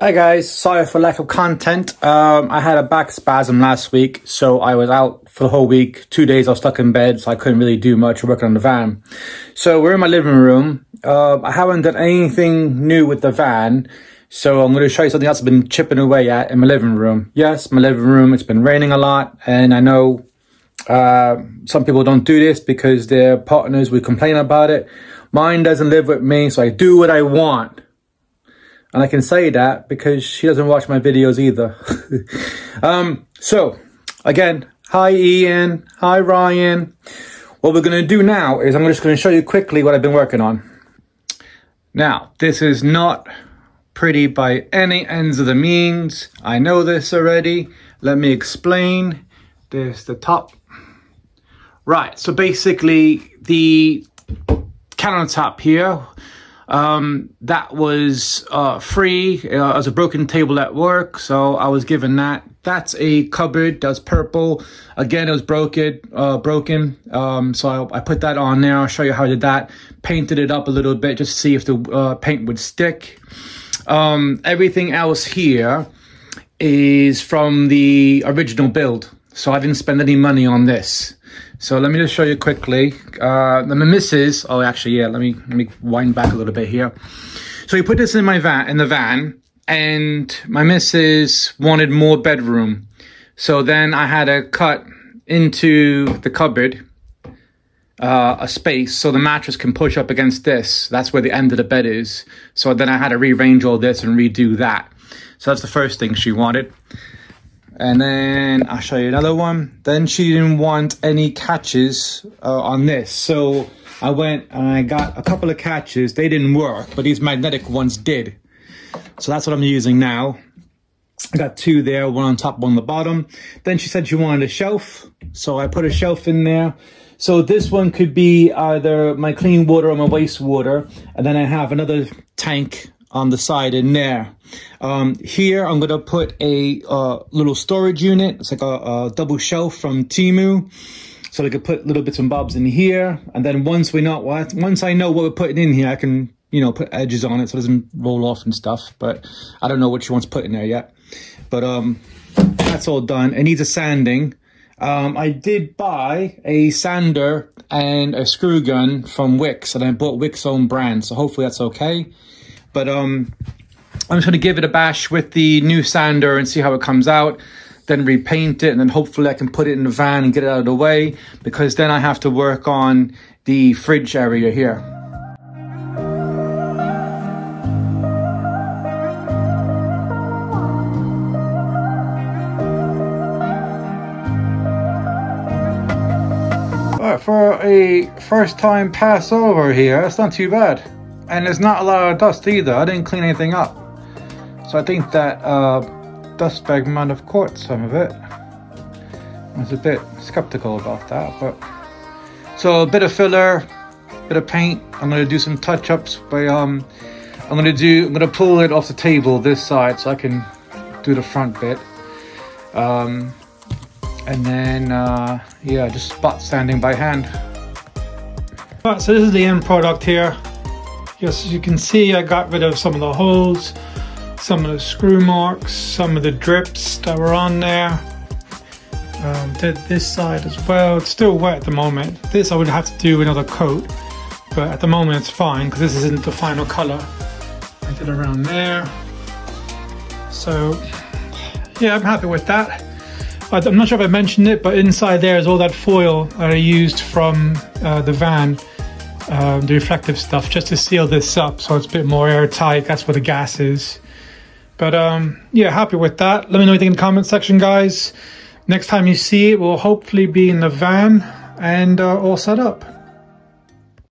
Hi guys, sorry for lack of content. I had a back spasm last week, so I was out for the whole week. 2 days I was stuck in bed, so I couldn't really do much working on the van. So we're in my living room. I haven't done anything new with the van, so I'm going to show you something else I've been chipping away at in my living room. Yes, my living room, it's been raining a lot, and I know some people don't do this because their partners would complain about it. Mine doesn't live with me, so I do what I want. And I can say that because she doesn't watch my videos either. So, again, hi Ian, hi Ryan. What we're going to do now is I'm just going to show you quickly what I've been working on. Now, this is not pretty by any ends of the means. I know this already. Let me explain. There's the top. Right, so basically the countertop here, that was free as a broken table at work, so I was given that. That's a cupboard that's purple. Again, it was broken. So I put that on there. I'll show you how I did that. Painted it up a little bit just to see if the paint would stick. Everything else here is from the original build, so I didn't spend any money on this. So let me just show you quickly. Let me wind back a little bit here. So you put this in my van, and my missus wanted more bedroom. So then I had to cut into the cupboard a space so the mattress can push up against this. That's where the end of the bed is. So then I had to rearrange all this and redo that. So that's the first thing she wanted. And then I'll show you another one. Then she didn't want any catches on this. So I went and I got a couple of catches. They didn't work, but these magnetic ones did. So that's what I'm using now. I got two there, one on top, one on the bottom. Then she said she wanted a shelf. So I put a shelf in there. So this one could be either my clean water or my waste water. And then I have another tank on the side in there. Here I'm gonna put a little storage unit. It's like a double shelf from Timu, so I could put little bits and bobs in here. And then once I know what we're putting in here, I can, you know, put edges on it so it doesn't roll off and stuff. But I don't know what she wants to put in there yet. But that's all done. It needs a sanding. I did buy a sander and a screw gun from Wix, and I bought Wix's own brand, so hopefully that's okay. But I'm just going to give it a bash with the new sander and see how it comes out, then repaint it, and then hopefully I can put it in the van and get it out of the way, because then I have to work on the fridge area here. All right, for a first time pass over here, that's not too bad. And there's not a lot of dust either. I didn't clean anything up. So I think that dust bag might have caught some of it. I was a bit skeptical about that, but... So a bit of filler, a bit of paint. I'm gonna do some touch-ups by, I'm gonna pull it off the table this side so I can do the front bit. And then, yeah, just spot sanding by hand. All right, so this is the end product here. Yes, as you can see, I got rid of some of the holes, some of the screw marks, some of the drips that were on there. Did this side as well. It's still wet at the moment. This I would have to do another coat, but at the moment it's fine because this isn't the final color. I did around there. So yeah, I'm happy with that. I'm not sure if I mentioned it, but inside there is all that foil that I used from the van. The reflective stuff, just to seal this up so it's a bit more airtight. That's where the gas is. But yeah, happy with that. Let me know anything in the comment section, guys. Next time you see it, we'll hopefully be in the van and all set up.